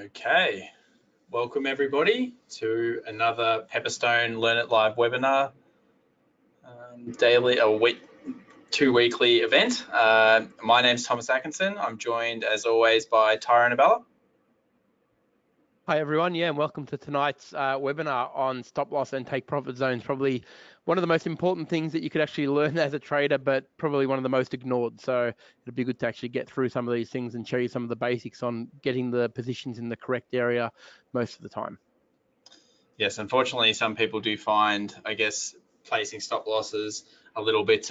Okay, welcome everybody to another Pepperstone Learn It Live webinar, daily, two weekly event. My name's Thomas Atkinson. I'm joined as always by Tyra Annabella. Hi everyone, yeah, and welcome to tonight's webinar on stop loss and take profit zones. Probably one of the most important things that you could actually learn as a trader, but probably one of the most ignored. So it'd be good to actually get through some of these things and show you some of the basics on getting the positions in the correct area most of the time. Yes, unfortunately, some people do find, I guess, placing stop losses a little bit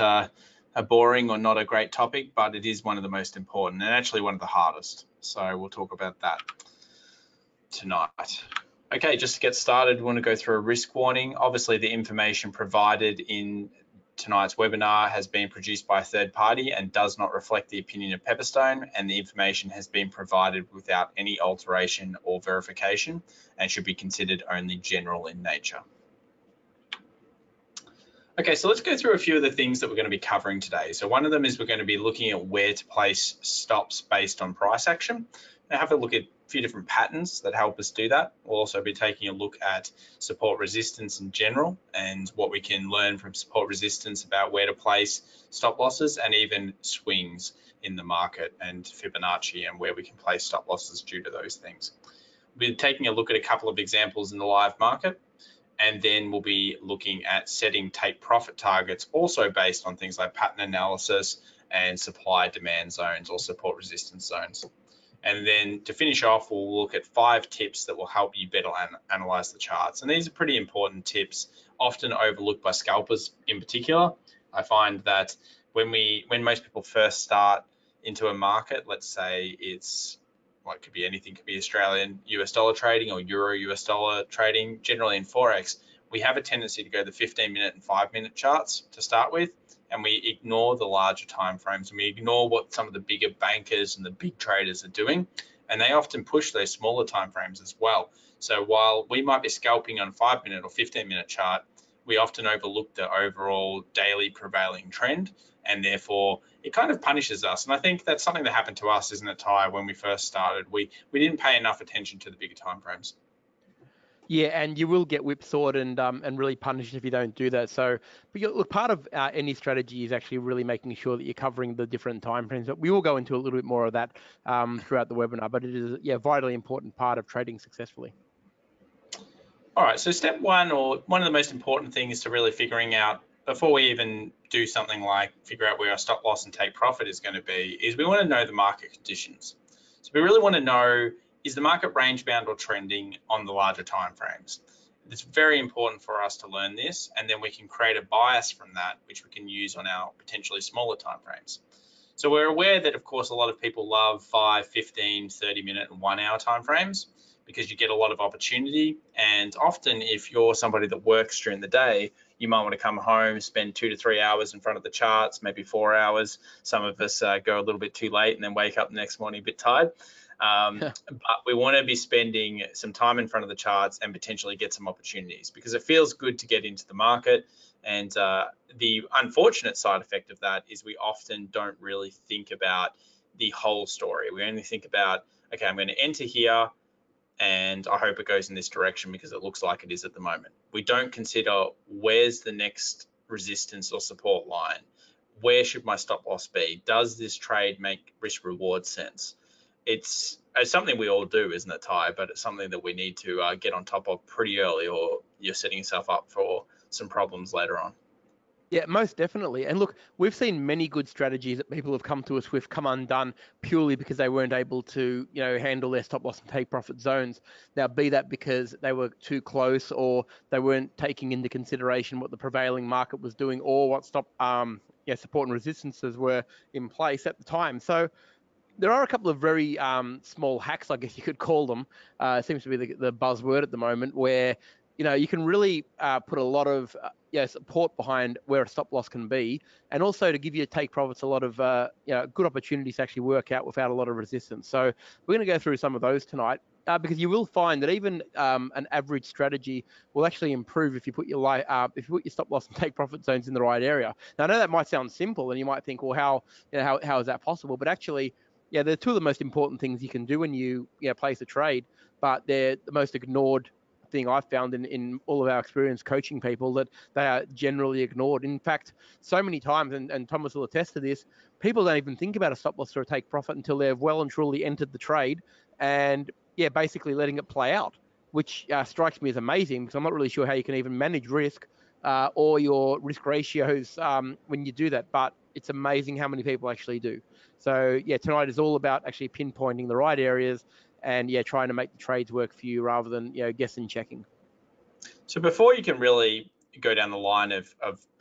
boring or not a great topic, but it is one of the most important and actually one of the hardest. So we'll talk about that tonight. Okay, just to get started, we want to go through a risk warning. Obviously, the information provided in tonight's webinar has been produced by a third party and does not reflect the opinion of Pepperstone, and the information has been provided without any alteration or verification and should be considered only general in nature. Okay, so let's go through a few of the things that we're going to be covering today. So one of them is we're going to be looking at where to place stops based on price action. Now have a look at a few different patterns that help us do that. We'll also be taking a look at support resistance in general and what we can learn from support resistance about where to place stop losses and even swings in the market and Fibonacci and where we can place stop losses due to those things. We'll be taking a look at a couple of examples in the live market, and then we'll be looking at setting take profit targets also based on things like pattern analysis and supply demand zones or support resistance zones. And then to finish off, we'll look at 5 tips that will help you better analyze the charts. And these are pretty important tips, often overlooked by scalpers in particular. I find that when most people first start into a market, let's say it's, well, it could be anything, could be Australian US dollar trading or Euro US dollar trading, generally in Forex, we have a tendency to go the 15-minute and 5-minute charts to start with, and we ignore the larger time frames, and we ignore what some of the bigger bankers and the big traders are doing, and they often push those smaller time frames as well. So while we might be scalping on a 5-minute or 15-minute chart, we often overlook the overall daily prevailing trend, and therefore it kind of punishes us. And I think that's something that happened to us, isn't it, Ty? When we first started, we didn't pay enough attention to the bigger time frames. Yeah, and you will get whipsawed and really punished if you don't do that. So, but look, part of any strategy is actually really making sure that you're covering the different time frames. But we will go into a little bit more of that throughout the webinar. But it is, yeah, a vitally important part of trading successfully. All right. So step one, or one of the most important things, to really figuring out before we even do something like figure out where our stop loss and take profit is going to be, is we want to know the market conditions. So we really want to know, is the market range bound or trending on the larger time frames? It's very important for us to learn this, and then we can create a bias from that, which we can use on our potentially smaller time frames. So we're aware that, of course, a lot of people love 5, 15, 30-minute and 1-hour time frames because you get a lot of opportunity. And often if you're somebody that works during the day, you might want to come home, spend 2 to 3 hours in front of the charts, maybe 4 hours. Some of us go a little bit too late and then wake up the next morning a bit tired. But we want to be spending some time in front of the charts and potentially get some opportunities, because it feels good to get into the market. And the unfortunate side effect of that is we often don't really think about the whole story. We only think about, okay, I'm going to enter here and I hope it goes in this direction because it looks like it is at the moment. We don't consider, where's the next resistance or support line? Where should my stop loss be? Does this trade make risk reward sense? It's something we all do, isn't it, Ty? But it's something that we need to get on top of pretty early, or you're setting yourself up for some problems later on. Yeah, most definitely. And look, we've seen many good strategies that people have come to us with come undone purely because they weren't able to, you know, handle their stop loss and take profit zones. Now, be that because they were too close, or they weren't taking into consideration what the prevailing market was doing, or what support and resistances were in place at the time. So there are a couple of very small hacks, I guess you could call them. Seems to be the buzzword at the moment, where, you know, you can really put a lot of support behind where a stop loss can be, and also to give your take profits a lot of good opportunities to actually work out without a lot of resistance. So we're going to go through some of those tonight, because you will find that even an average strategy will actually improve if you put your stop loss and take profit zones in the right area. Now I know that might sound simple, and you might think, well, how is that possible? But actually, yeah, they're two of the most important things you can do when you, place a trade, but they're the most ignored thing I've found in all of our experience coaching people, that they are generally ignored. In fact, so many times, and Thomas will attest to this, people don't even think about a stop loss or a take profit until they've well and truly entered the trade and, basically letting it play out, which strikes me as amazing, because I'm not really sure how you can even manage risk or your risk ratios when you do that. But it's amazing how many people actually do. So, tonight is all about actually pinpointing the right areas and trying to make the trades work for you rather than guessing and checking. So before you can really go down the line of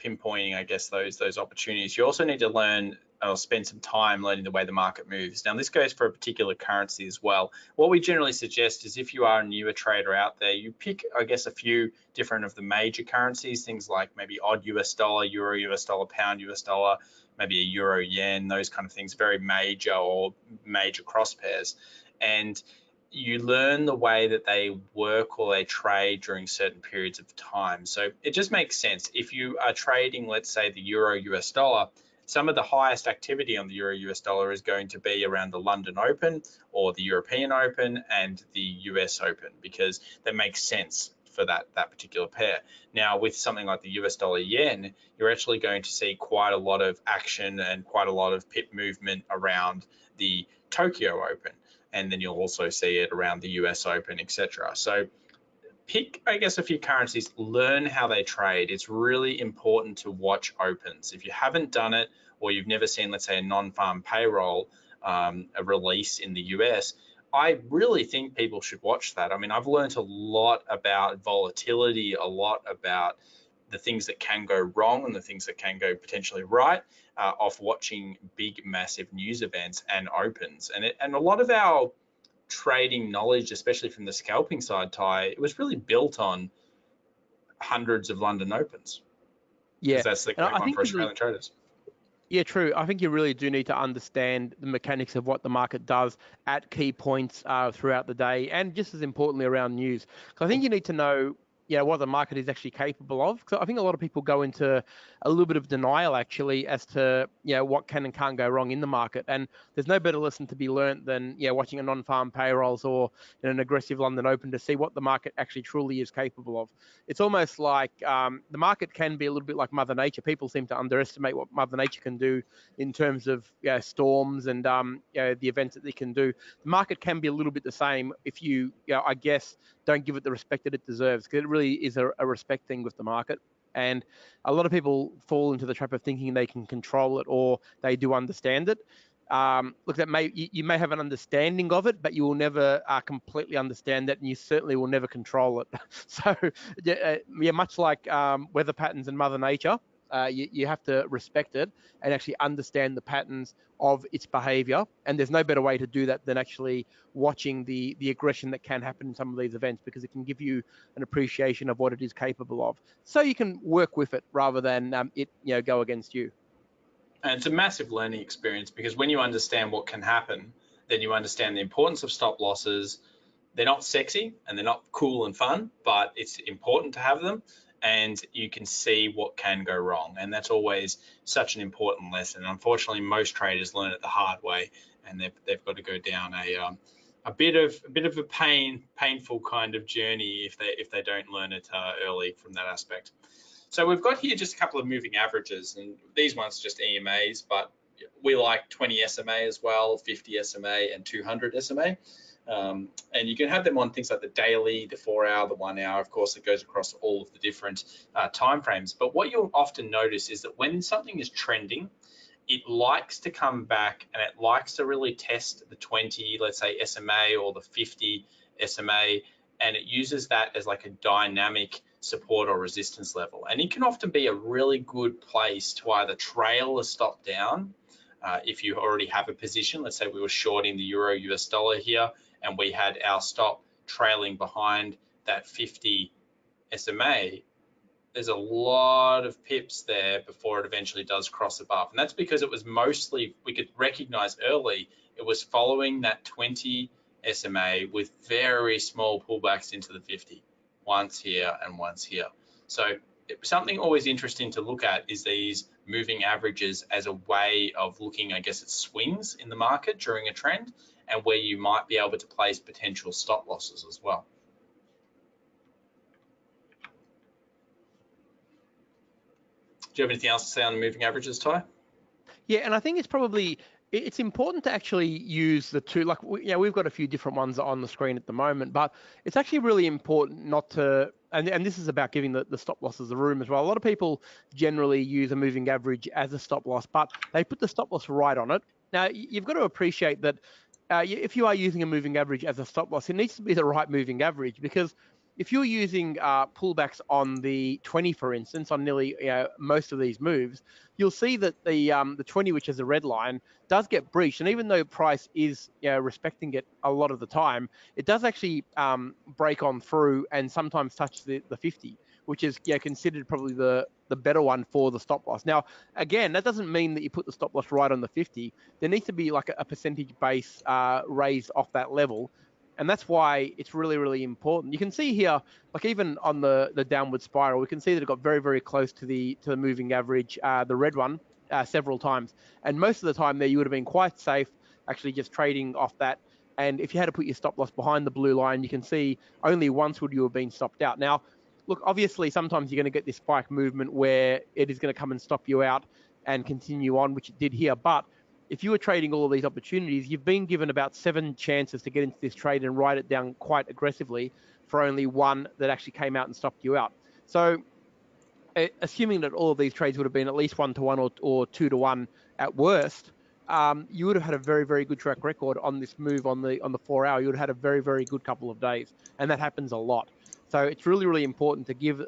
pinpointing, I guess, those opportunities, you also need to learn or spend some time learning the way the market moves. Now, this goes for a particular currency as well. What we generally suggest is, if you are a newer trader out there, you pick, I guess, a few different of the major currencies, things like maybe odd US dollar, euro US dollar, pound US dollar, maybe a euro yen, those kind of things, very major or major cross pairs. And you learn the way that they work or they trade during certain periods of time. So it just makes sense. If you are trading, let's say, the euro US dollar, some of the highest activity on the euro US dollar is going to be around the London Open or the European Open and the US Open, because that makes sense for that particular pair. Now, with something like the US dollar yen, you're actually going to see quite a lot of action and quite a lot of pip movement around the Tokyo Open. And then you'll also see it around the US Open, etc. So pick, I guess, a few currencies, learn how they trade. It's really important to watch opens. If you haven't done it, or you've never seen, let's say, a non-farm payroll a release in the US, I really think people should watch that. I mean, I've learned a lot about volatility, a lot about the things that can go wrong and the things that can go potentially right off watching big, massive news events and opens. And a lot of our trading knowledge, especially from the scalping side, Ty, it was really built on hundreds of London Opens. Yeah, that's the kind of one for Australian traders. Yeah, true. I think you really do need to understand the mechanics of what the market does at key points throughout the day, and just as importantly around news. Because I think you need to know what the market is actually capable of. So I think a lot of people go into a little bit of denial actually as to what can and can't go wrong in the market. And there's no better lesson to be learnt than watching a non-farm payrolls or an aggressive London Open to see what the market actually truly is capable of. It's almost like the market can be a little bit like Mother Nature. People seem to underestimate what Mother Nature can do in terms of storms and the events that they can do. The market can be a little bit the same if you, I guess, don't give it the respect that it deserves, because it really is a respect thing with the market. And a lot of people fall into the trap of thinking they can control it or they do understand it. Look, that you may have an understanding of it, but you will never completely understand that, and you certainly will never control it. So much like weather patterns and Mother Nature, you have to respect it and actually understand the patterns of its behavior. And there's no better way to do that than actually watching the aggression that can happen in some of these events, because it can give you an appreciation of what it is capable of. So you can work with it rather than it go against you. And it's a massive learning experience, because when you understand what can happen, then you understand the importance of stop losses. They're not sexy and they're not cool and fun, but it's important to have them. And you can see what can go wrong. And that's always such an important lesson. Unfortunately, most traders learn it the hard way, and they've got to go down a bit of a painful kind of journey if they don't learn it early from that aspect. So we've got here just a couple of moving averages, and these ones are just EMAs, but we like 20 SMA as well, 50 SMA and 200 SMA. And you can have them on things like the daily, the 4 hour, the 1 hour. Of course, it goes across all of the different timeframes. But what you'll often notice is that when something is trending, it likes to come back and it likes to really test the 20, let's say, SMA or the 50 SMA. And it uses that as like a dynamic support or resistance level. And it can often be a really good place to either trail a stop down if you already have a position. Let's say we were shorting the euro US dollar here, and we had our stop trailing behind that 50 SMA, there's a lot of pips there before it eventually does cross above. And that's because it was mostly, we could recognize early, it was following that 20 SMA with very small pullbacks into the 50, once here and once here. So something always interesting to look at is these moving averages as a way of looking, I guess, at swings in the market during a trend and where you might be able to place potential stop losses as well. Do you have anything else to say on the moving averages, Ty? Yeah, and I think it's probably, it's important to actually use the two, like, we've got a few different ones on the screen at the moment, but it's actually really important not to, and this is about giving the stop losses the room as well. A lot of people generally use a moving average as a stop loss, but they put the stop loss right on it. Now, you've got to appreciate that if you are using a moving average as a stop loss, it needs to be the right moving average, because if you're using pullbacks on the 20, for instance, on nearly most of these moves, you'll see that the 20, which is the red line, does get breached. And even though price is respecting it a lot of the time, it does actually break on through and sometimes touch the 50, which is considered probably the better one for the stop loss. Now, again, that doesn't mean that you put the stop loss right on the 50. There needs to be like a percentage base raised off that level. And that's why it's really, really important. You can see here, like even on the downward spiral, we can see that it got very, very close to the moving average, the red one, several times. And most of the time there, you would have been quite safe actually just trading off that. And if you had to put your stop loss behind the blue line, you can see only once would you have been stopped out. Now, look, obviously, sometimes you're going to get this spike movement where it is going to come and stop you out and continue on, which it did here. But if you were trading all of these opportunities, you've been given about 7 chances to get into this trade and write it down quite aggressively for only one that actually came out and stopped you out. So assuming that all of these trades would have been at least 1-to-1 or 2-to-1 at worst, you would have had a very, very good track record on this move on the 4-hour. You would have had a very, very good couple of days, and that happens a lot. So it's really, really important to give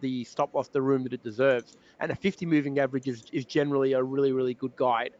the stop loss the room that it deserves. And a 50 moving average is generally a really, really good guide.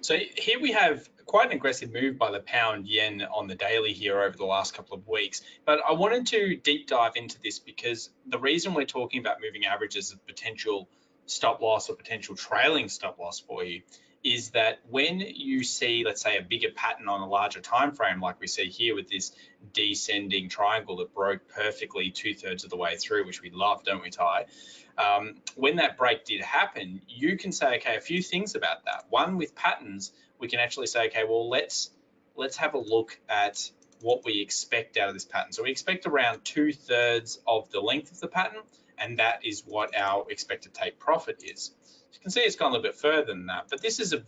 So here we have quite an aggressive move by the pound yen on the daily here over the last couple of weeks. But I wanted to deep dive into this because the reason we're talking about moving averages as a potential stop loss or potential trailing stop loss for you is that when you see, let's say, a bigger pattern on a larger time frame, like we see here with this descending triangle that broke perfectly 2/3 of the way through, which we love, don't we, Ty? When that break did happen, you can say, okay, a few things about that. One, with patterns, we can actually say, okay, well, let's have a look at what we expect out of this pattern. So we expect around 2/3 of the length of the pattern, and that is what our expected take profit is. You can see it's gone a little bit further than that, but this is a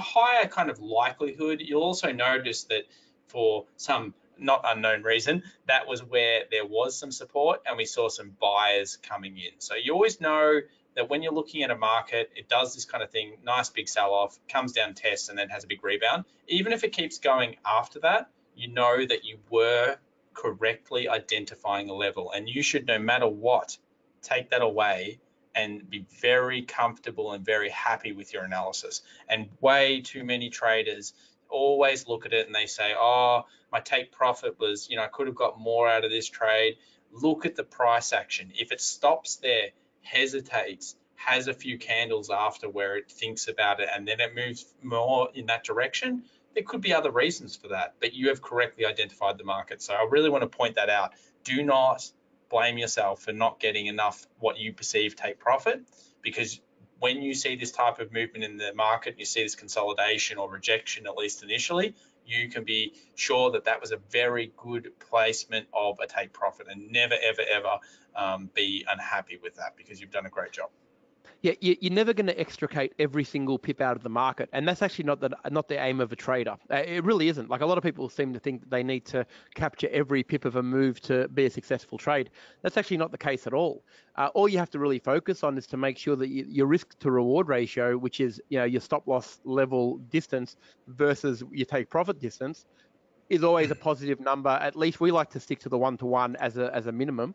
higher kind of likelihood. You'll also notice that for some not unknown reason, that was where there was some support and we saw some buyers coming in. So you always know that when you're looking at a market, it does this kind of thing, nice big sell-off, comes down, tests, and then has a big rebound. Even if it keeps going after that, you know that you were correctly identifying a level, and you should, no matter what, take that away and be very comfortable and very happy with your analysis. And way too many traders always look at it and they say, oh, my take profit was, I could have got more out of this trade. Look at the price action. If it stops there, hesitates, has a few candles after where it thinks about it, and then it moves more in that direction, there could be other reasons for that, but you have correctly identified the market. So I really want to point that out. Do not blame yourself for not getting enough what you perceive take profit, because when you see this type of movement in the market, you see this consolidation or rejection, at least initially, you can be sure that that was a very good placement of a take profit, and never, ever, ever be unhappy with that, because you've done a great job. Yeah, you're never going to extricate every single pip out of the market, and that's actually not the aim of a trader. It really isn't. Like, a lot of people seem to think that they need to capture every pip of a move to be a successful trade. That's actually not the case at all. All you have to really focus on is to make sure that your risk to reward ratio, which is your stop loss level distance versus your take profit distance, is always a positive number. At least we like to stick to the 1-to-1 as a minimum,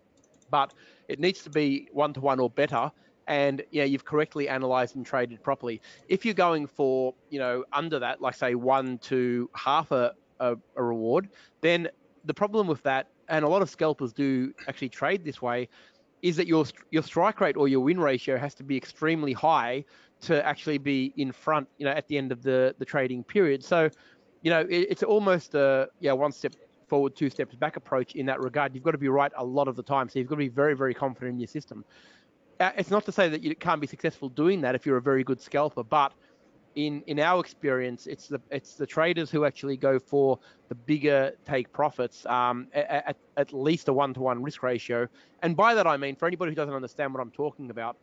but it needs to be 1-to-1 or better. And you've correctly analyzed and traded properly. If you're going for under that, like say 1 to half a reward, then the problem with that, and a lot of scalpers do actually trade this way, is that your strike rate or your win ratio has to be extremely high to actually be in front at the end of the trading period. So it's almost a one step forward two steps back approach in that regard. You've got to be right a lot of the time. So you've got to be very, very confident in your system. It's not to say that you can't be successful doing that if you're a very good scalper, but in our experience, it's the traders who actually go for the bigger take profits at least a 1-to-1 risk ratio. And by that I mean, for anybody who doesn't understand what I'm talking about,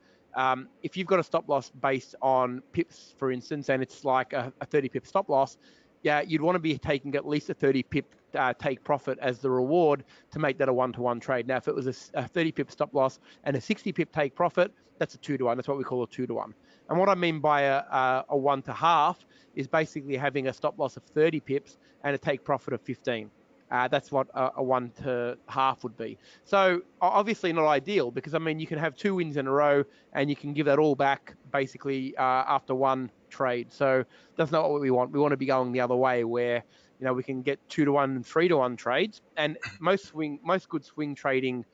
if you've got a stop loss based on pips, for instance, and it's like a 30 pip stop loss, yeah, you'd want to be taking at least a 30 pip take profit as the reward to make that a 1-to-1 trade. Now, if it was a 30 pip stop loss and a 60 pip take profit, that's a 2-to-1. That's what we call a 2-to-1. And what I mean by a 1-to-half is basically having a stop loss of 30 pips and a take profit of 15. That's what a 1-to-half would be. So obviously not ideal, because I mean, you can have two wins in a row and you can give that all back basically after one trade. So that's not what we want. We want to be going the other way, where, you know, we can get 2-to-1 and 3-to-1 trades. And most good swing trading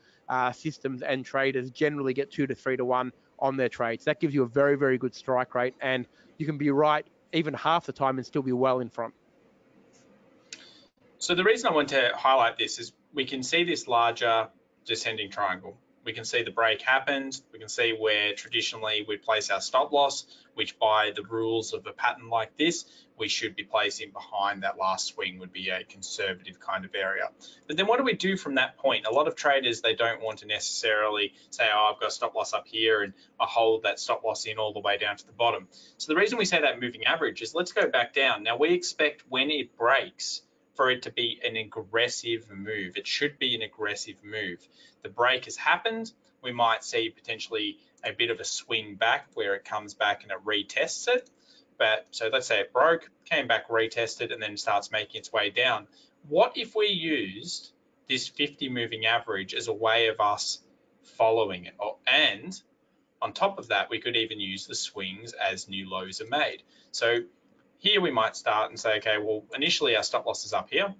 systems and traders generally get 2- to 3-to-1 on their trades. That gives you a very, very good strike rate, and you can be right even half the time and still be well in front. So the reason I want to highlight this is we can see this larger descending triangle. We can see the break happened. We can see where traditionally we place our stop loss, which by the rules of a pattern like this, we should be placing behind that last swing, would be a conservative kind of area. But then what do we do from that point? A lot of traders, they don't want to necessarily say, oh, I've got a stop loss up here and I hold that stop loss in all the way down to the bottom. So the reason we say that moving average is, let's go back down. Now we expect when it breaks, for it to be an aggressive move. It should be an aggressive move. The break has happened. We might see potentially a bit of a swing back where it comes back and it retests it. But so let's say it broke, came back, retested, and then starts making its way down. What if we used this 50 moving average as a way of us following it? And on top of that, we could even use the swings as new lows are made. So here we might start and say, okay, well, initially our stop loss is up here.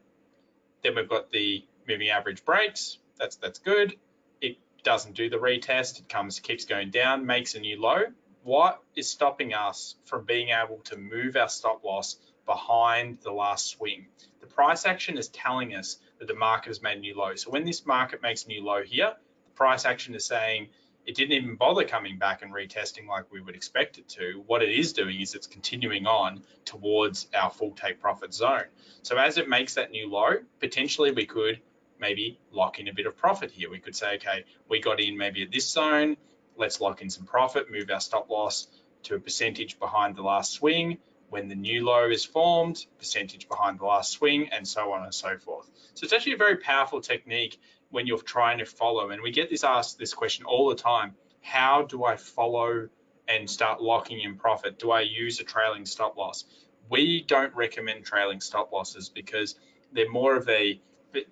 Then we've got the moving average breaks. That's good. It doesn't do the retest. It keeps going down, makes a new low. What is stopping us from being able to move our stop loss behind the last swing? The price action is telling us that the market has made a new low. So when this market makes a new low here, the price action is saying, it didn't even bother coming back and retesting like we would expect it to. What it is doing is it's continuing on towards our full take profit zone. So as it makes that new low, potentially we could maybe lock in a bit of profit here. We could say, okay, we got in maybe at this zone, let's lock in some profit, move our stop loss to a percentage behind the last swing. When the new low is formed, percentage behind the last swing, and so on and so forth. So it's actually a very powerful technique when you're trying to follow, and we get asked this question all the time, how do I follow and start locking in profit? Do I use a trailing stop loss? We don't recommend trailing stop losses because they're more of a,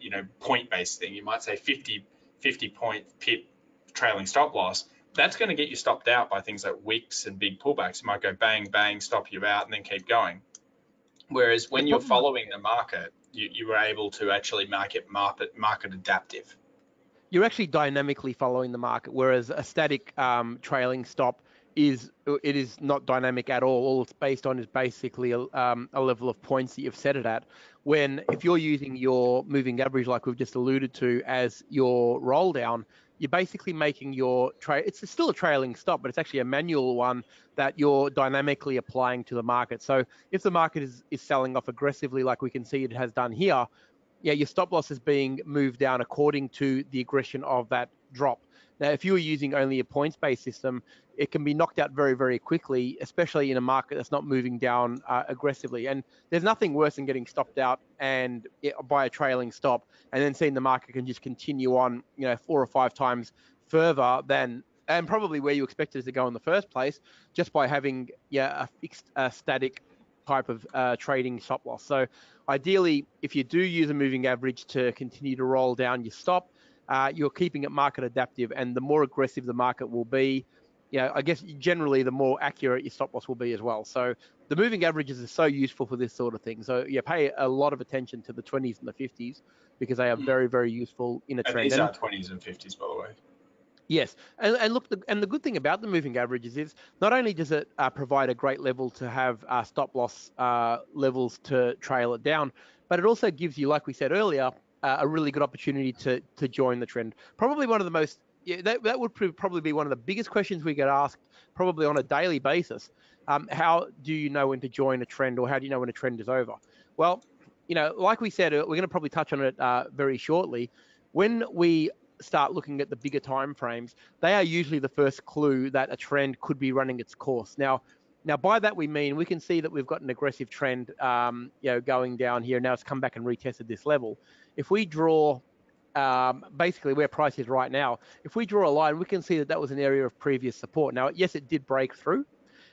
you know, point-based thing. You might say 50 point pip trailing stop loss. That's going to get you stopped out by things like wicks and big pullbacks. It might go bang, bang, stop you out, and then keep going. Whereas when you're following the market, you were able to actually market adaptive. You're actually dynamically following the market, whereas a static trailing stop is not dynamic at all. All it's based on is basically a level of points that you've set it at. When if you're using your moving average, like we've just alluded to, as your roll down, you're basically making your trade. It's still a trailing stop, but it's actually a manual one that you're dynamically applying to the market. So if the market is selling off aggressively, like we can see it has done here, yeah, your stop loss is being moved down according to the aggression of that drop. Now, if you were using only a points-based system, it can be knocked out very, very quickly, especially in a market that's not moving down aggressively. And there's nothing worse than getting stopped out and by a trailing stop, and then seeing the market can just continue on, you know, 4 or 5 times further than, and probably where you expected it to go in the first place, just by having a fixed static type of trading stop loss. So ideally, if you do use a moving average to continue to roll down your stop, you're keeping it market adaptive, and the more aggressive the market will be, you know, I guess generally the more accurate your stop loss will be as well. So the moving averages are so useful for this sort of thing. So you pay a lot of attention to the 20s and the 50s because they are very, very useful in a trend. These are 20s and 50s, by the way. Yes, and look, the good thing about the moving averages is not only does it provide a great level to have stop loss levels to trail it down, but it also gives you, like we said earlier, a really good opportunity to join the trend. Probably one of the most, that would probably be one of the biggest questions we get asked probably on a daily basis. How do you know when to join a trend, or how do you know when a trend is over? Well, you know, like we said, we're going to probably touch on it very shortly. When we start looking at the bigger time frames, they are usually the first clue that a trend could be running its course. Now by that we mean we can see that we've got an aggressive trend going down here. Now it's come back and retested this level. If we draw basically where price is right now, if we draw a line, we can see that that was an area of previous support. Now, yes, it did break through,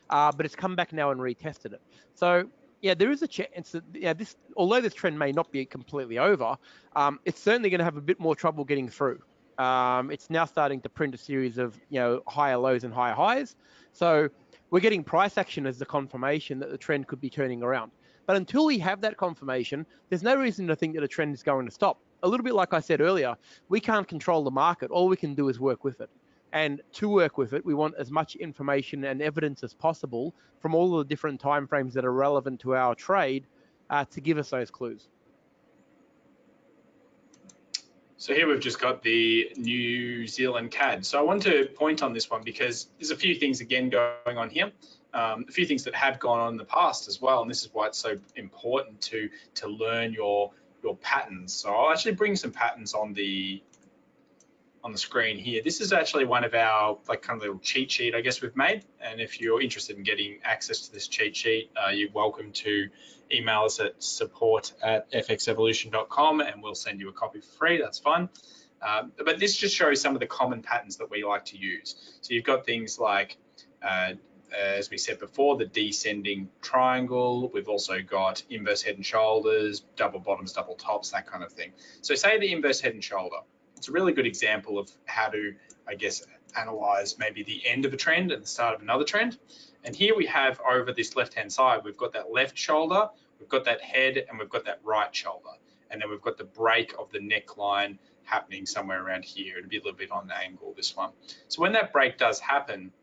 but it's come back now and retested it. So yeah, there is a chance that this, although this trend may not be completely over, it's certainly going to have a bit more trouble getting through. It's now starting to print a series of higher lows and higher highs. So we're getting price action as the confirmation that the trend could be turning around. But until we have that confirmation, there's no reason to think that a trend is going to stop. A little bit like I said earlier, we can't control the market. All we can do is work with it. And to work with it, we want as much information and evidence as possible from all the different timeframes that are relevant to our trade to give us those clues. So here we've just got the New Zealand CAD. So I want to point on this one because there's a few things again going on here, a few things that have gone on in the past as well. And this is why it's so important to learn your patterns. So I'll actually bring some patterns on the screen here. This is actually one of our little cheat sheet, I guess, we've made. And if you're interested in getting access to this cheat sheet, you're welcome to email us at support@fxevolution.com and we'll send you a copy for free. That's fine. But this just shows some of the common patterns that we like to use. So you've got things like, as we said before, the descending triangle. We've also got inverse head and shoulders, double bottoms, double tops, that kind of thing. So say the inverse head and shoulder. It's a really good example of how to, I guess, analyze maybe the end of a trend and the start of another trend. And here we have over this left-hand side, we've got that left shoulder, we've got that head, and we've got that right shoulder. And then we've got the break of the neckline happening somewhere around here. It'll be a little bit on an angle, this one. So when that break does happen,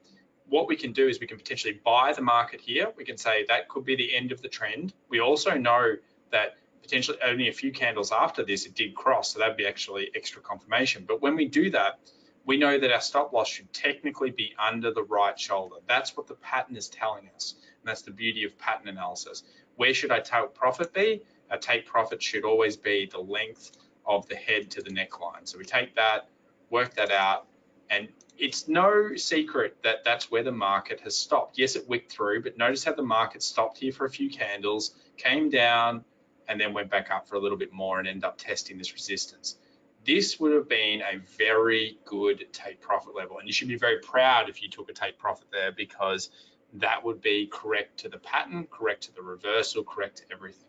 what we can do is we can potentially buy the market here. We can say that could be the end of the trend. We also know that potentially only a few candles after this, it did cross. So that'd be actually extra confirmation. But when we do that, we know that our stop loss should technically be under the right shoulder. That's what the pattern is telling us. And that's the beauty of pattern analysis. Where should our take profit be? Our take profit should always be the length of the head to the neckline. So we take that, work that out. And it's no secret that that's where the market has stopped. Yes, it wicked through, but notice how the market stopped here for a few candles, came down, and then went back up for a little bit more and ended up testing this resistance. This would have been a very good take profit level. And you should be very proud if you took a take profit there, because that would be correct to the pattern, correct to the reversal, correct to everything.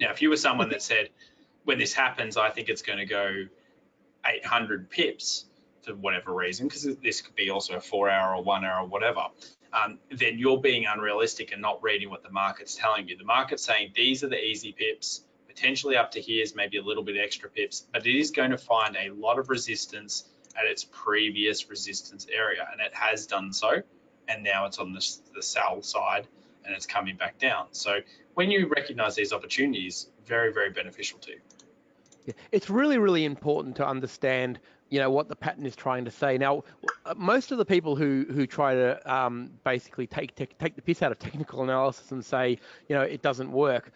Now, if you were someone that said, when this happens, I think it's going to go 800 pips for whatever reason, because this could be also a 4 hour or 1 hour or whatever, then you're being unrealistic and not reading what the market's telling you. The market's saying these are the easy pips, potentially up to here is maybe a little bit extra pips, but it is going to find a lot of resistance at its previous resistance area, and it has done so, and now it's on the sell side and it's coming back down. So when you recognize these opportunities, very, very beneficial to you. Yeah, it's really, really important to understand what the pattern is trying to say. Now, most of the people who try to basically take the piss out of technical analysis and say, it doesn't work,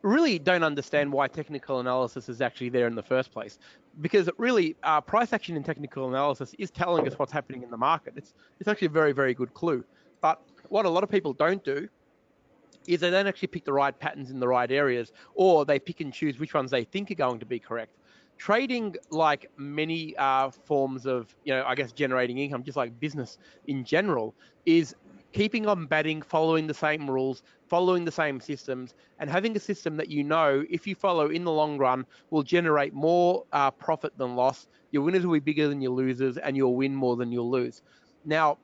really don't understand why technical analysis is actually there in the first place. Because really, price action in technical analysis is telling us what's happening in the market. It's actually a very, very good clue. But what a lot of people don't do is they don't actually pick the right patterns in the right areas, or they pick and choose which ones they think are going to be correct. Trading, like many forms of, I guess, generating income, just like business in general, is keeping on batting, following the same rules, following the same systems, and having a system that if you follow in the long run, will generate more profit than loss. Your winners will be bigger than your losers, and you'll win more than you'll lose. Now,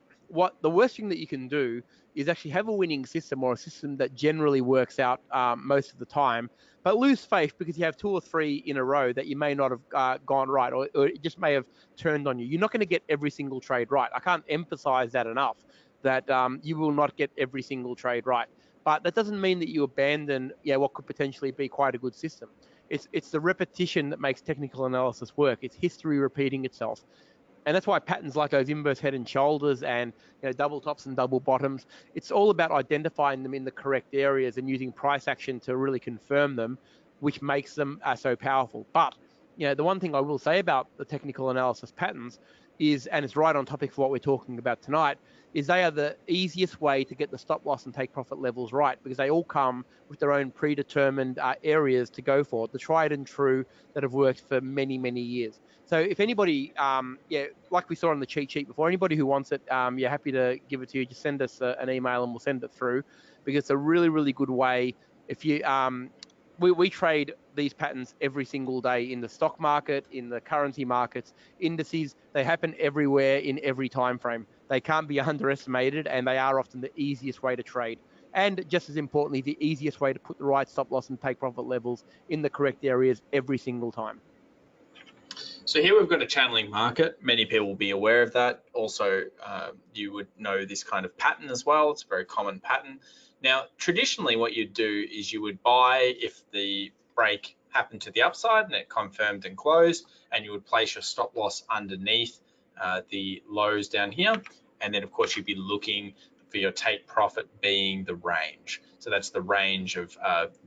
the worst thing that you can do is actually have a winning system, or a system that generally works out most of the time, but lose faith because you have two or three in a row that you may not have gone right, or it just may have turned on you. You're not going to get every single trade right. I can't emphasize that enough, that you will not get every single trade right. But that doesn't mean that you abandon what could potentially be quite a good system. It's the repetition that makes technical analysis work. It's history repeating itself. And that's why patterns like those inverse head and shoulders and double tops and double bottoms, it's all about identifying them in the correct areas and using price action to really confirm them, which makes them so powerful. But the one thing I will say about the technical analysis patterns is, and it's right on topic for what we're talking about tonight, is they are the easiest way to get the stop loss and take profit levels right, because they all come with their own predetermined areas to go for, the tried and true that have worked for many, many years. So if anybody, like we saw on the cheat sheet before, anybody who wants it, you're happy to give it to you, just send us an email and we'll send it through, because it's a really, really good way. If you, we trade these patterns every single day in the stock market, in the currency markets, indices. They happen everywhere in every time frame. They can't be underestimated, and they are often the easiest way to trade. And just as importantly, the easiest way to put the right stop loss and take profit levels in the correct areas every single time. So here we've got a channeling market. Many people will be aware of that. Also, you would know this kind of pattern as well. It's a very common pattern. Now, traditionally, what you'd do is you would buy if the break happened to the upside and it confirmed and closed, and you would place your stop loss underneath the lows down here. And then, of course, you'd be looking for your take profit being the range. So that's the range of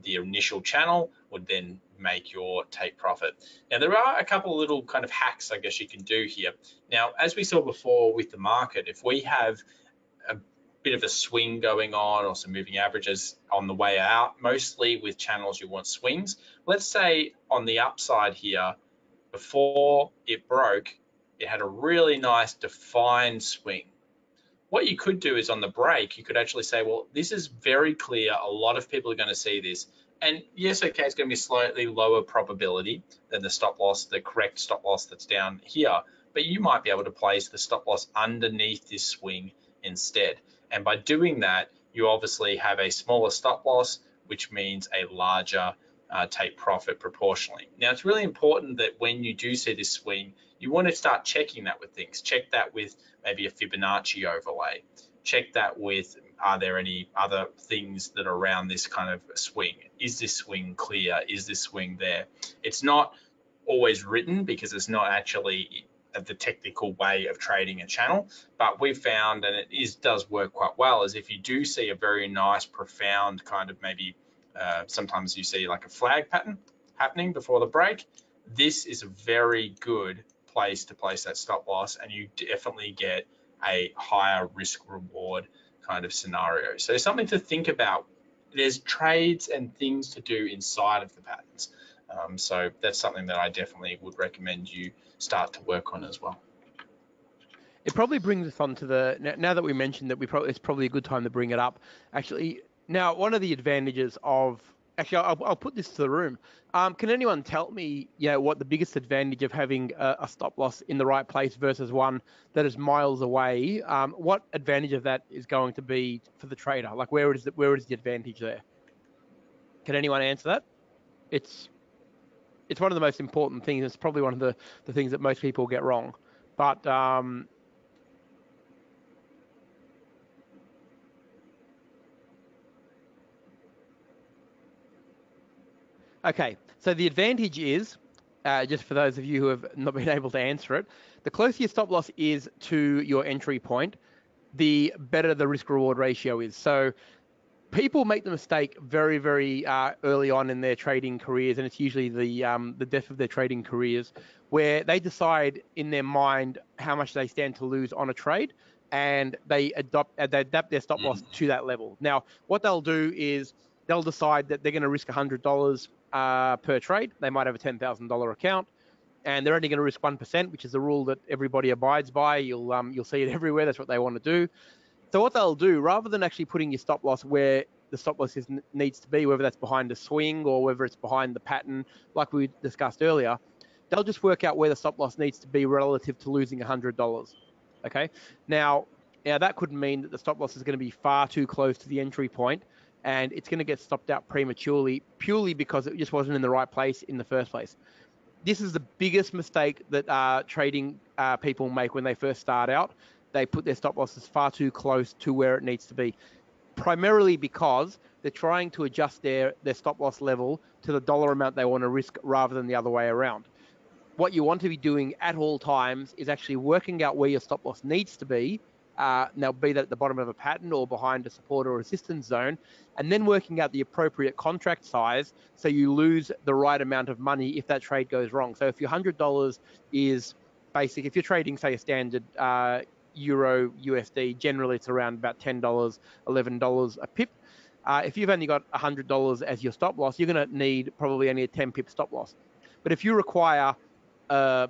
the initial channel would then make your take profit. Now, there are a couple of little kind of hacks, I guess, you can do here. Now, as we saw before with the market, if we have a bit of a swing going on or some moving averages on the way out, mostly with channels you want swings. Let's say on the upside here, before it broke, it had a really nice defined swing. What you could do is on the break, you could actually say, well, this is very clear. A lot of people are going to see this. And yes, okay, it's going to be slightly lower probability than the stop loss, the correct stop loss that's down here. But you might be able to place the stop loss underneath this swing instead. And by doing that, you obviously have a smaller stop loss, which means a larger take profit proportionally. Now, it's really important that when you do see this swing, you want to start checking that with things. Check that with maybe a Fibonacci overlay. Check that with, are there any other things that are around this kind of swing? Is this swing clear? Is this swing there? It's not always written because it's not actually the technical way of trading a channel, but we've found, and it does work quite well, is if you do see a very nice profound kind of maybe sometimes you see like a flag pattern happening before the break, this is a very good place to place that stop loss, and you definitely get a higher risk reward kind of scenario. So something to think about. There's trades and things to do inside of the patterns. So that's something that I definitely would recommend you start to work on as well. It probably brings us on to the, now that we mentioned that it's probably a good time to bring it up. Actually, now one of the advantages of, actually, I'll put this to the room. Can anyone tell me what the biggest advantage of having a stop loss in the right place versus one that is miles away, what advantage of that is going to be for the trader? Like where is the advantage there? Can anyone answer that? It's one of the most important things. It's probably one of the things that most people get wrong. But okay, so the advantage is, just for those of you who have not been able to answer it, the closer your stop loss is to your entry point, the better the risk-reward ratio is. So people make the mistake very, very early on in their trading careers, and it's usually the death of their trading careers, where they decide in their mind how much they stand to lose on a trade, and they adapt their stop loss to that level. Now, what they'll do is they'll decide that they're going to risk $100 per trade. They might have a $10,000 account, and they're only going to risk 1%, which is the rule that everybody abides by. You'll see it everywhere. That's what they want to do. So what they'll do, rather than actually putting your stop loss where the stop loss needs to be, whether that's behind a swing or whether it's behind the pattern, like we discussed earlier, they'll just work out where the stop loss needs to be relative to losing $100. Okay. Now that could mean that the stop loss is going to be far too close to the entry point, and it's going to get stopped out prematurely, purely because it just wasn't in the right place in the first place. This is the biggest mistake that trading people make when they first start out. They put their stop losses far too close to where it needs to be, primarily because they're trying to adjust their stop loss level to the dollar amount they want to risk rather than the other way around. What you want to be doing at all times is actually working out where your stop loss needs to be, now be that at the bottom of a pattern or behind a support or resistance zone, and then working out the appropriate contract size so you lose the right amount of money if that trade goes wrong. So if your $100 is basic, if you're trading, say, a standard Euro USD, generally it's around about $10, $11 a pip. If you've only got $100 as your stop loss, you're going to need probably only a 10 pip stop loss. But if you require a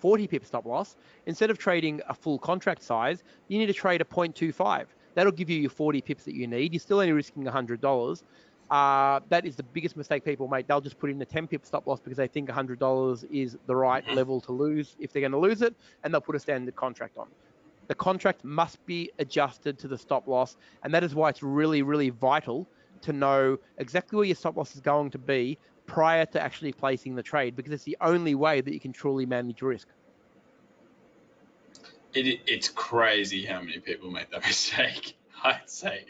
40 pip stop loss, instead of trading a full contract size, you need to trade a 0.25. That'll give you your 40 pips that you need. You're still only risking $100. That is the biggest mistake people make. They'll just put in a 10 pip stop loss because they think $100 is the right level to lose if they're going to lose it, and they'll put a standard contract on. The contract must be adjusted to the stop loss, and that is why it's really, really vital to know exactly where your stop loss is going to be prior to actually placing the trade, because it's the only way that you can truly manage risk. It's crazy how many people make that mistake. I'd say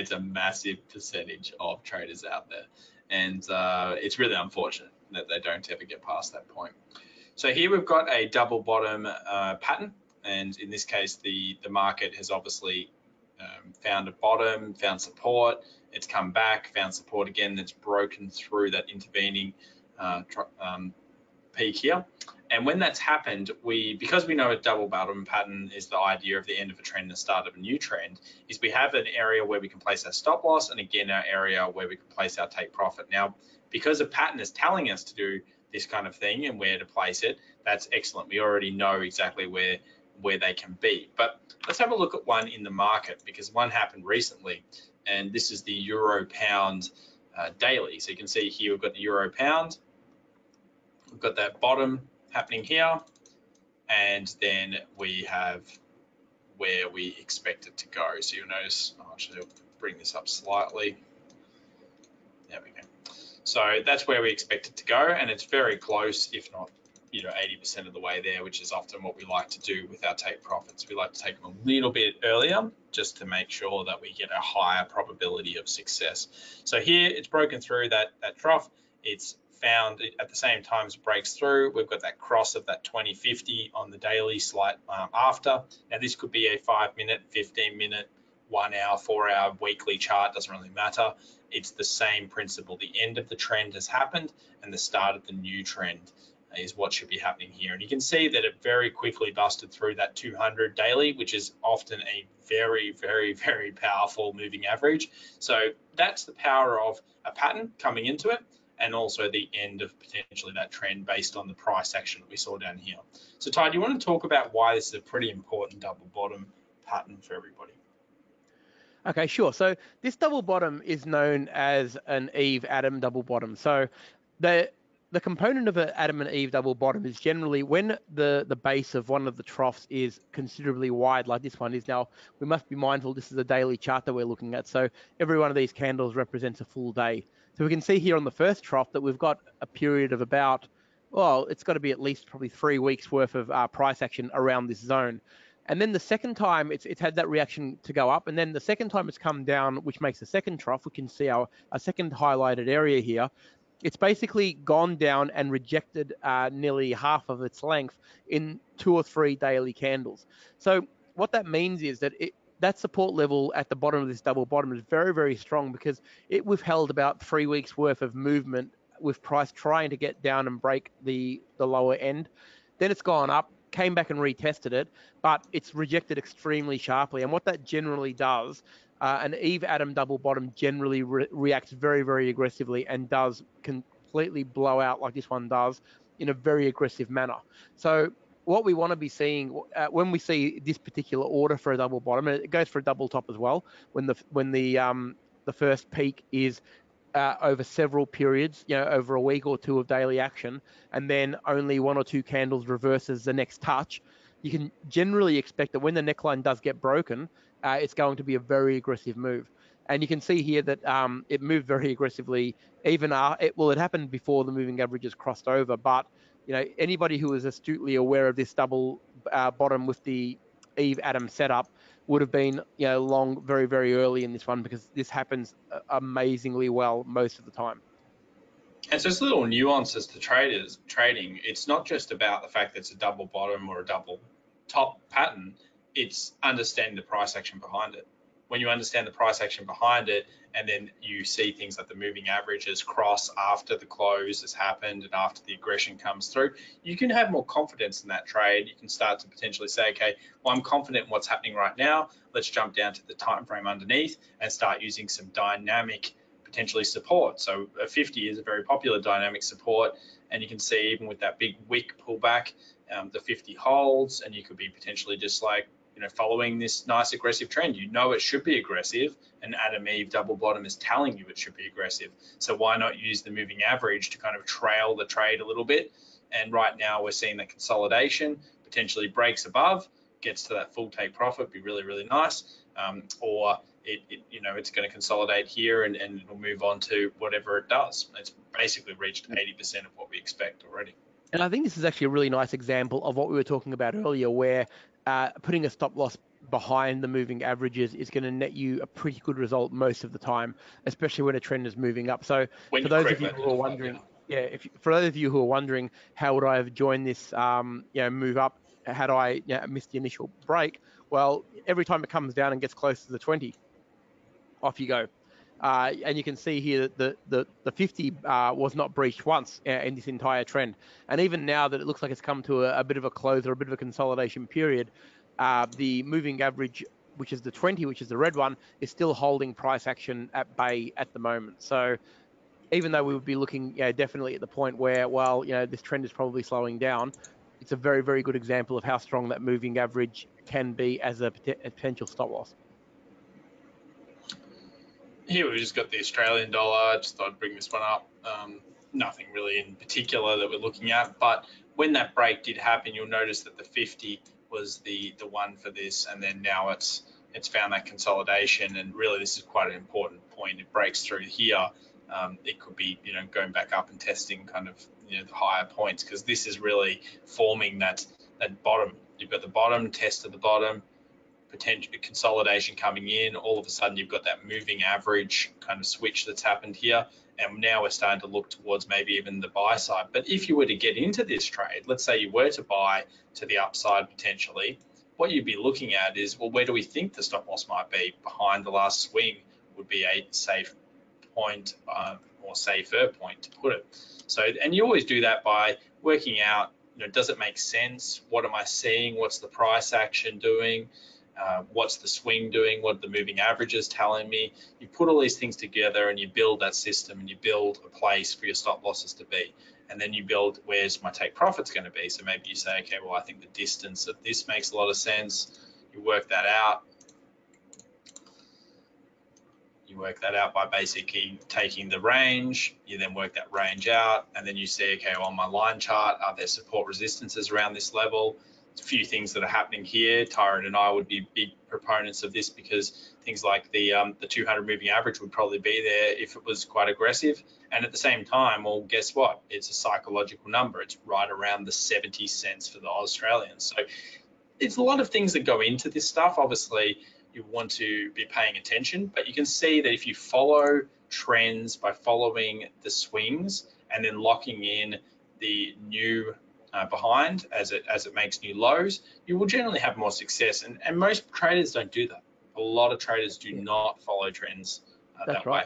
it's a massive percentage of traders out there, and it's really unfortunate that they don't ever get past that point. So here we've got a double bottom pattern, and in this case the market has obviously found a bottom, found support, it's come back, found support again, that's broken through that intervening peak here. And when that's happened, because we know a double bottom pattern is the idea of the end of a trend and the start of a new trend, is we have an area where we can place our stop loss, and again our area where we can place our take profit. Now, because a pattern is telling us to do this kind of thing and where to place it, that's excellent. We already know exactly where they can be. But let's have a look at one in the market, because one happened recently, and this is the euro pound daily. So you can see here we've got the euro pound, we've got that bottom happening here, and then we have where we expect it to go. So you'll notice, I'll actually bring this up slightly, there we go. So that's where we expect it to go, and it's very close, if not 80% of the way there, which is often what we like to do with our take profits. We like to take them a little bit earlier just to make sure that we get a higher probability of success. So here it's broken through that trough, it's found at the same time as it breaks through, we've got that cross of that 2050 on the daily slight after. Now this could be a 5 minute, 15 minute, 1 hour, 4 hour, weekly chart, doesn't really matter. It's the same principle. The end of the trend has happened and the start of the new trend is what should be happening here. And you can see that it very quickly busted through that 200 daily, which is often a very, very, very powerful moving average. So that's the power of a pattern coming into it, and also the end of potentially that trend based on the price action that we saw down here. So Ty, do you want to talk about why this is a pretty important double bottom pattern for everybody? Okay, sure. So this double bottom is known as an Eve Adam double bottom. So the component of an Adam and Eve double bottom is generally when the base of one of the troughs is considerably wide, like this one is. Now, we must be mindful this is a daily chart that we're looking at, so every one of these candles represents a full day. So we can see here on the first trough that we've got a period of about, well, it's got to be at least probably 3 weeks worth of price action around this zone. And then the second time it's had that reaction to go up, and then the second time it's come down, which makes the second trough. We can see our second highlighted area here. It's basically gone down and rejected nearly half of its length in 2 or 3 daily candles. So what that means is that that support level at the bottom of this double bottom is very, very strong, because it withheld about 3 weeks worth of movement with price trying to get down and break the lower end. Then it's gone up, came back and retested it, but it's rejected extremely sharply. And what that generally does, an Eve Adam double bottom generally reacts very, very aggressively and does completely blow out like this one does in a very aggressive manner. So what we want to be seeing when we see this particular order for a double bottom, and it goes for a double top as well, when the first peak is over several periods, over a week or two of daily action, and then only 1 or 2 candles reverses the next touch, you can generally expect that when the neckline does get broken, it's going to be a very aggressive move. And you can see here that it moved very aggressively. It happened before the moving averages crossed over, but anybody who is astutely aware of this double bottom with the Eve Adam setup would have been, you know, long very, very early in this one, because this happens amazingly well most of the time. And so it's little nuances to traders trading. It's not just about the fact that it's a double bottom or a double top pattern. It's understanding the price action behind it. When you understand the price action behind it, and then you see things like the moving averages cross after the close has happened and after the aggression comes through, you can have more confidence in that trade. You can start to potentially say, okay, well, I'm confident in what's happening right now. Let's jump down to the time frame underneath and start using some dynamic potentially support. So a 50 is a very popular dynamic support, and you can see even with that big wick pullback, the 50 holds, and you could be potentially just like, you know, following this nice aggressive trend. You know it should be aggressive, and Adam Eve double bottom is telling you it should be aggressive. So why not use the moving average to kind of trail the trade a little bit? And right now we're seeing that consolidation potentially breaks above, gets to that full take profit, be really, really nice. Or it you know, it's going to consolidate here and it'll move on to whatever it does. It's basically reached 80% of what we expect already. And I think this is actually a really nice example of what we were talking about earlier, where putting a stop loss behind the moving averages is going to net you a pretty good result most of the time, especially when a trend is moving up. So for those of you who are wondering, for those of you who are wondering, how would I have joined this, you know, move up had I missed the initial break? Well, every time it comes down and gets close to the 20, off you go. And you can see here that the 50 was not breached once in this entire trend. And even now that it looks like it's come to a bit of a close or a bit of a consolidation period, the moving average, which is the 20, which is the red one, is still holding price action at bay at the moment. So even though we would be looking definitely at the point where, well, you know, this trend is probably slowing down, it's a very, very good example of how strong that moving average can be as a potential stop loss. Here we've just got the Australian dollar. Just thought I'd bring this one up. Nothing really in particular that we're looking at, but when that break did happen, you'll notice that the 50 was the one for this, and then now it's found that consolidation. And really, this is quite an important point. It breaks through here. It could be, you know, going back up and testing kind of, you know, the higher points, because this is really forming that bottom. You've got the bottom test at the bottom, potential consolidation coming in. All of a sudden you've got that moving average kind of switch that's happened here, and now we're starting to look towards maybe even the buy side. But if you were to get into this trade, let's say you were to buy to the upside potentially, what you'd be looking at is, well, where do we think the stop loss might be? Behind the last swing would be a safe point, or safer point to put it. So, and you always do that by working out, you know, does it make sense? What am I seeing? What's the price action doing? What's the swing doing? What are the moving averages telling me? You put all these things together and you build that system, and you build a place for your stop losses to be. And then you build, where's my take profits going to be? So maybe you say, okay, well, I think the distance of this makes a lot of sense. You work that out. You work that out by basically taking the range. You then work that range out, and then you see, okay, well, on my line chart, are there support resistances around this level? Few things that are happening here. Tyron and I would be big proponents of this, because things like the 200 moving average would probably be there if it was quite aggressive. And at the same time, well, guess what? It's a psychological number. It's right around the 70 cents for the Australians. So it's a lot of things that go into this stuff. Obviously, you want to be paying attention, but you can see that if you follow trends by following the swings and then locking in the new behind as it makes new lows, you will generally have more success. And most traders don't do that. A lot of traders do not follow trends that way.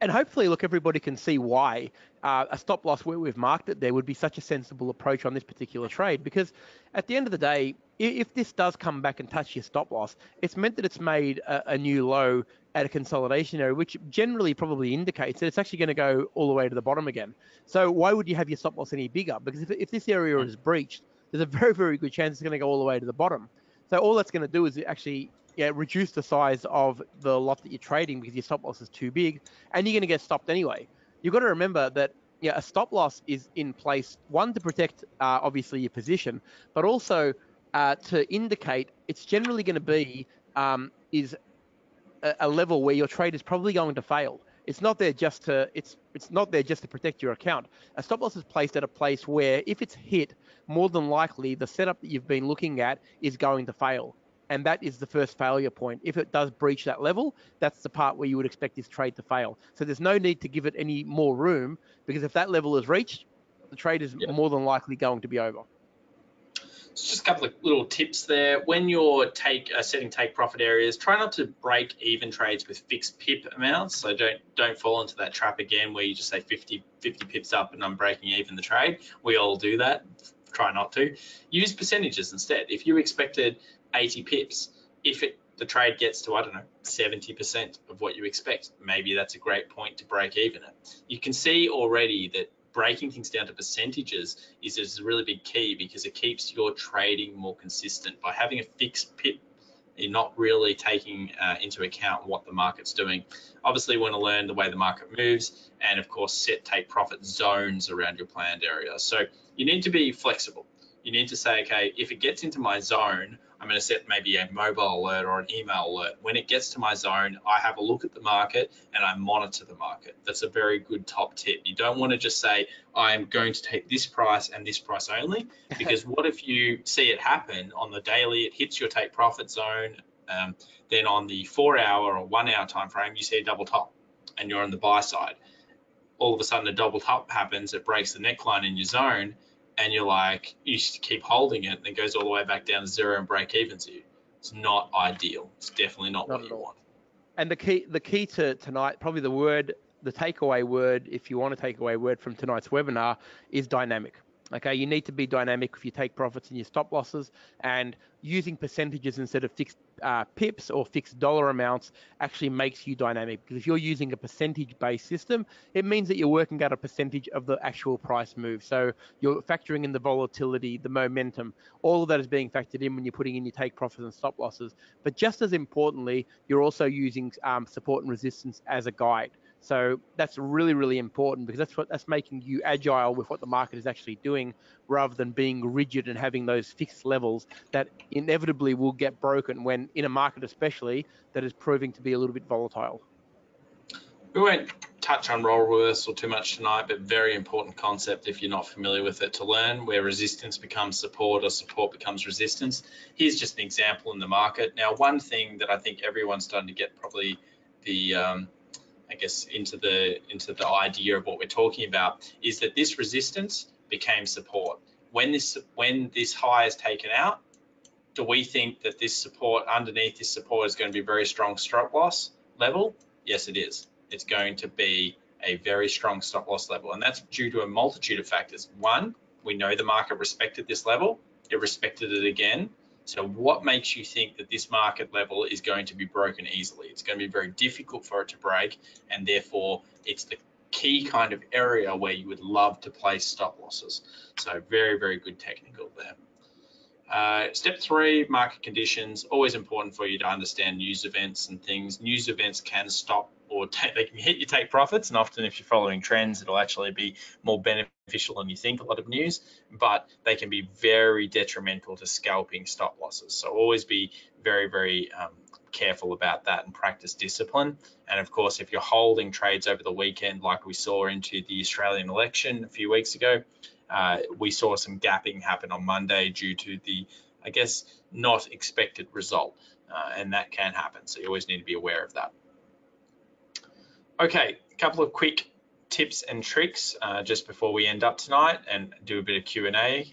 And hopefully, look, everybody can see why a stop loss where we've marked it there would be such a sensible approach on this particular trade, because at the end of the day, if this does come back and touch your stop loss, it's meant that it's made a new low at a consolidation area, which generally probably indicates that it's actually going to go all the way to the bottom again. So why would you have your stop loss any bigger? Because if this area is breached, there's a very, very good chance it's going to go all the way to the bottom. So all that's going to do is actually reduce the size of the lot that you're trading, because your stop loss is too big and you're going to get stopped anyway. You've got to remember that a stop loss is in place, one, to protect obviously your position, but also to indicate it's generally going to be a level where your trade is probably going to fail. It's not there just to it's not there just to protect your account. A stop loss is placed at a place where if it's hit, more than likely the setup that you've been looking at is going to fail. And that is the first failure point. If it does breach that level, that's the part where you would expect this trade to fail. So there's no need to give it any more room, because if that level is reached, the trade is more than likely going to be over. So just a couple of little tips there. When you're setting take profit areas, try not to break even trades with fixed pip amounts. So don't fall into that trap again where you just say 50 pips up and I'm breaking even the trade. We all do that. Try not to. Use percentages instead. If you expected 80 pips, if the trade gets to, I don't know, 70% of what you expect, maybe that's a great point to break even at. You can see already that breaking things down to percentages is a really big key, because it keeps your trading more consistent. By having a fixed pip, you're not really taking into account what the market's doing. Obviously, you want to learn the way the market moves, and of course, set take profit zones around your planned area. So you need to be flexible. You need to say, okay, if it gets into my zone, I'm going to set maybe a mobile alert or an email alert. When it gets to my zone, I have a look at the market and I monitor the market. That's a very good top tip. You don't want to just say, I'm going to take this price and this price only, because what if you see it happen on the daily, it hits your take profit zone, then on the 4 hour or 1 hour time frame, you see a double top and you're on the buy side. All of a sudden a double top happens, it breaks the neckline in your zone, and you're like, you keep holding it and it goes all the way back down to zero and break evens you. It's not ideal. It's definitely not what you want. And the key to tonight, probably the takeaway word, if you want a takeaway word from tonight's webinar, is dynamic. Okay, you need to be dynamic with your take profits and your stop losses, and using percentages instead of fixed pips or fixed dollar amounts actually makes you dynamic, because if you're using a percentage-based system, it means that you're working out a percentage of the actual price move. So you're factoring in the volatility, the momentum, all of that is being factored in when you're putting in your take profits and stop losses. But just as importantly, you're also using support and resistance as a guide. So that's really, really important, because that's making you agile with what the market is actually doing, rather than being rigid and having those fixed levels that inevitably will get broken when in a market, especially that is proving to be a little bit volatile. We won't touch on role reversal too much tonight, but very important concept if you're not familiar with it to learn, where resistance becomes support or support becomes resistance. Here's just an example in the market. Now, one thing that I think everyone's starting to get probably the, I guess, into the idea of what we're talking about, is that this resistance became support. When this high is taken out, do we think that this support underneath this support is going to be very strong stop loss level? Yes, it is. It's going to be a very strong stop loss level, and that's due to a multitude of factors. One, we know the market respected this level. It respected it again. So what makes you think that this market level is going to be broken easily? It's going to be very difficult for it to break, and therefore it's the key kind of area where you would love to place stop losses. So very, very good technical there. Step three, market conditions. Always important for you to understand news events and things. News events can stop or they can hit your take profits, and often if you're following trends, it'll actually be more beneficial than you think, a lot of news, but they can be very detrimental to scalping stop losses. So always be very, very careful about that and practice discipline. And of course, if you're holding trades over the weekend, like we saw into the Australian election a few weeks ago, we saw some gapping happen on Monday due to the, I guess, not expected result, and that can happen. So you always need to be aware of that. Okay, a couple of quick tips and tricks just before we end up tonight and do a bit of Q&A.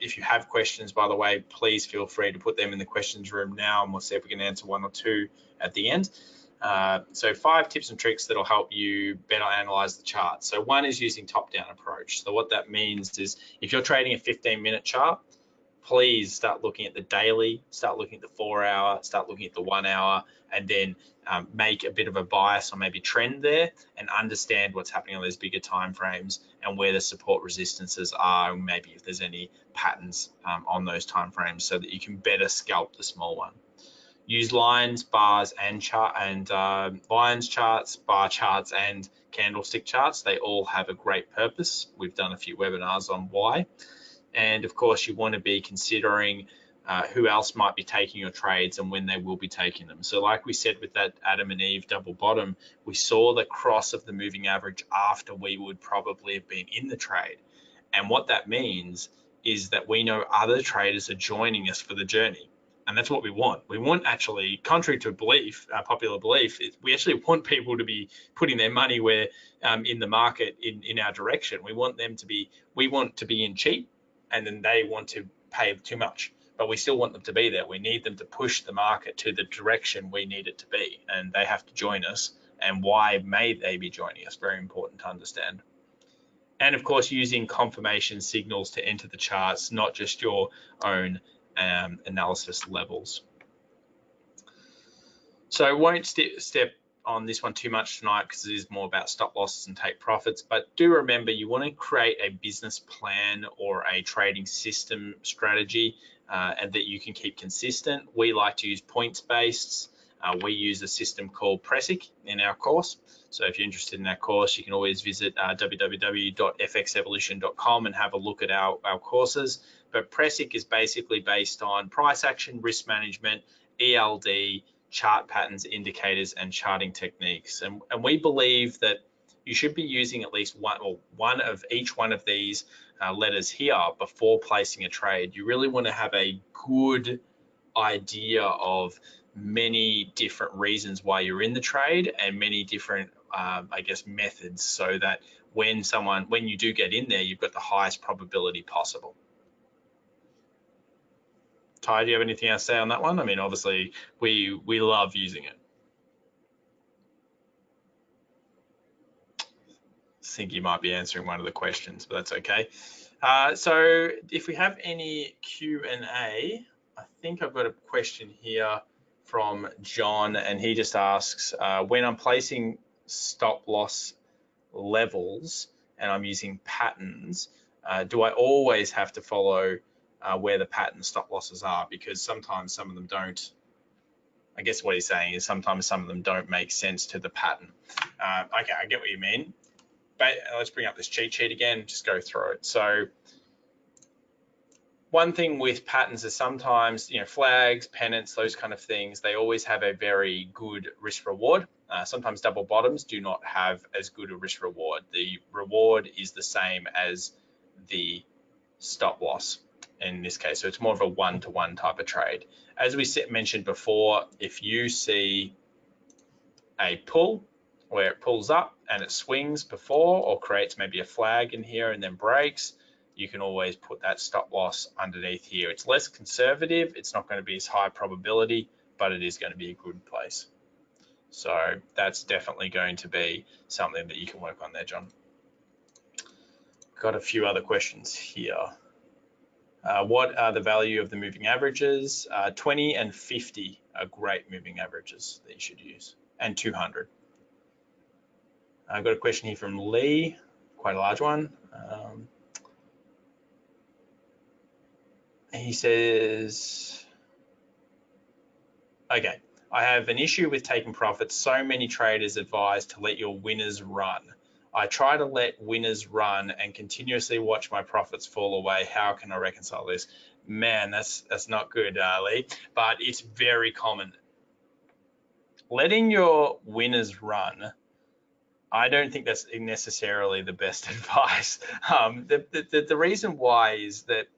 If you have questions, by the way, please feel free to put them in the questions room now, and we'll see if we can answer one or two at the end. So 5 tips and tricks that'll help you better analyze the chart. So one is using top-down approach. So what that means is if you're trading a 15-minute chart, please start looking at the daily, start looking at the 4 hour, start looking at the 1 hour, and then make a bit of a bias or maybe trend there, and understand what's happening on those bigger time frames and where the support resistances are, and maybe if there's any patterns on those time frames, so that you can better scalp the small one. Use lines, bars, and lines charts, bar charts, and candlestick charts. They all have a great purpose. We've done a few webinars on why. And of course, you want to be considering who else might be taking your trades and when they will be taking them. So like we said with that Adam and Eve double bottom, we saw the cross of the moving average after we would probably have been in the trade. And what that means is that we know other traders are joining us for the journey. And that's what we want. We want, actually, contrary to belief, popular belief, we actually want people to be putting their money where in the market, in our direction. We want them to be, we want to be in cheap, and then they want to pay too much. But we still want them to be there. We need them to push the market to the direction we need it to be, and they have to join us. And why may they be joining us? Very important to understand. And of course, using confirmation signals to enter the charts, not just your own analysis levels. So I won't step on this one too much tonight, because it is more about stop losses and take profits. But do remember, you want to create a business plan or a trading system strategy, and that you can keep consistent. We like to use points-based. We use a system called PRESIC in our course. So if you're interested in our course, you can always visit www.fxevolution.com and have a look at our courses. But PRESIC is basically based on price action, risk management, ELD, chart patterns, indicators, and charting techniques. And we believe that you should be using at least one of each one of these letters here before placing a trade. You really want to have a good idea of many different reasons why you're in the trade, and many different, I guess, methods, so that when you do get in there, you've got the highest probability possible. Ty, do you have anything else to say on that one? I mean, obviously, we love using it. I think you might be answering one of the questions, but that's okay. So if we have any Q&A, I think I've got a question here from John, and he just asks, when I'm placing stop loss levels and I'm using patterns, do I always have to follow where the pattern stop losses are? Because sometimes some of them don't, I guess what he's saying is sometimes some of them don't make sense to the pattern. Okay, I get what you mean, but let's bring up this cheat sheet again and just go through it. So one thing with patterns is sometimes, you know, flags, pennants, those kind of things, they always have a very good risk reward. Sometimes double bottoms do not have as good a risk reward. The reward is the same as the stop loss in this case. So it's more of a one-to-one type of trade. As we mentioned before, if you see a pull where it pulls up and it swings before, or creates maybe a flag in here and then breaks, you can always put that stop loss underneath here. It's less conservative, it's not going to be as high probability, but it is going to be a good place. So that's definitely going to be something that you can work on there, John. Got a few other questions here. What are the value of the moving averages? 20 and 50 are great moving averages that you should use, and 200. I've got a question here from Lee, quite a large one. He says, okay, I have an issue with taking profits. So many traders advise to let your winners run. I try to let winners run and continuously watch my profits fall away. How can I reconcile this? Man, that's not good, Lee, but it's very common. Letting your winners run, I don't think that's necessarily the best advice. The reason why is that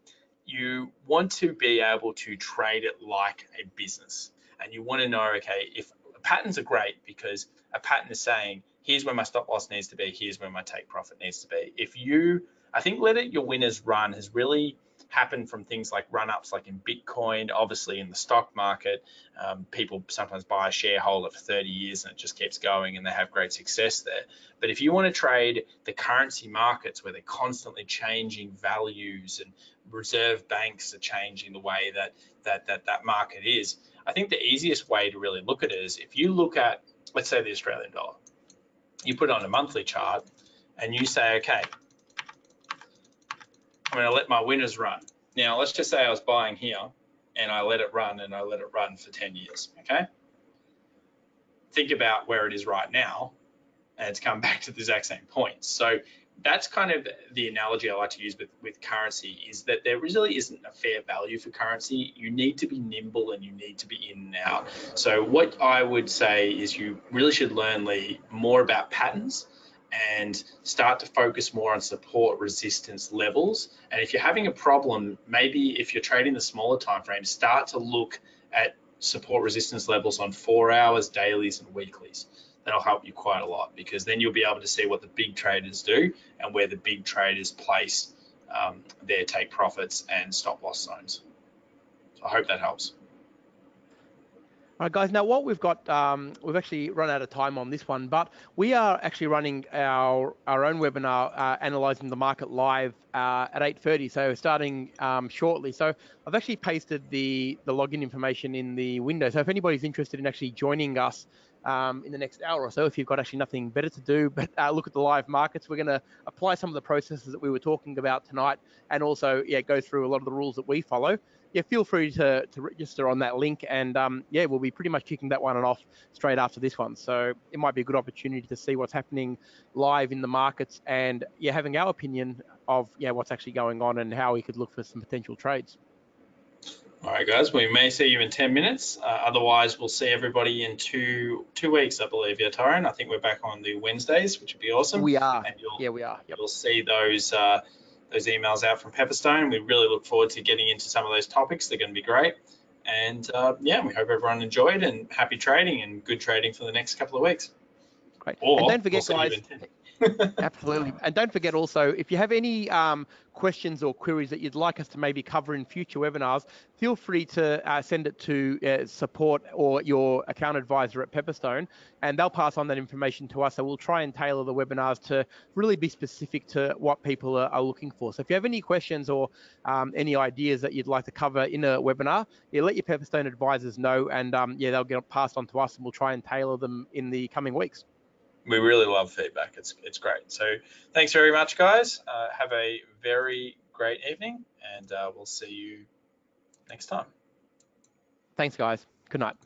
you want to be able to trade it like a business, and you want to know, okay, if patterns are great, because a pattern is saying, here's where my stop loss needs to be, here's where my take profit needs to be. If you, I think let your winners run has really happened from things like run-ups, like in Bitcoin, obviously in the stock market, people sometimes buy a share, hold it for 30 years and it just keeps going and they have great success there. But if you want to trade the currency markets where they're constantly changing values and reserve banks are changing the way that market is, I think the easiest way to really look at it is if you look at, let's say, the Australian dollar, you put it on a monthly chart and you say, okay, I'm going to let my winners run. Now, let's just say I was buying here and I let it run for 10 years, okay? Think about where it is right now, and it's come back to the exact same point. So that's kind of the analogy I like to use with currency, is that there really isn't a fair value for currency. You need to be nimble and you need to be in and out. So what I would say is you really should learn, Lee, more about patterns and start to focus more on support resistance levels. And if you're having a problem, maybe if you're trading the smaller time frames, start to look at support resistance levels on 4 hours, dailies and weeklies. That'll help you quite a lot, because then you'll be able to see what the big traders do and where the big traders place their take profits and stop loss zones. So I hope that helps. All right, guys, now what we've got, we've actually run out of time on this one, but we are actually running our own webinar, Analyzing the Market Live at 8:30, so starting shortly. So I've actually pasted the login information in the window. So if anybody's interested in actually joining us in the next hour or so, if you've got actually nothing better to do, but look at the live markets, we're going to apply some of the processes that we were talking about tonight, and also, yeah, go through a lot of the rules that we follow. Yeah, feel free to register on that link, and yeah, we'll be pretty much kicking that one off straight after this one. So it might be a good opportunity to see what's happening live in the markets, and yeah, having our opinion of what's actually going on and how we could look for some potential trades. All right, guys, we may see you in 10 minutes. Otherwise, we'll see everybody in two weeks, I believe. Yeah, Tyrone, I think we're back on the Wednesdays, which would be awesome. We are. And yeah, we are. Yep. You'll see those emails out from Pepperstone. We really look forward to getting into some of those topics. They're going to be great. And yeah, we hope everyone enjoyed, and happy trading and good trading for the next couple of weeks. Great. Or, and don't forget, guys. Absolutely. And don't forget also, if you have any questions or queries that you'd like us to maybe cover in future webinars, feel free to send it to support or your account advisor at Pepperstone, and they'll pass on that information to us. So we'll try and tailor the webinars to really be specific to what people are looking for. So if you have any questions or any ideas that you'd like to cover in a webinar, yeah, let your Pepperstone advisors know, and yeah, they'll get passed on to us, and we'll try and tailor them in the coming weeks. We really love feedback. It's great. So thanks very much, guys. Have a very great evening, and we'll see you next time. Thanks, guys. Good night.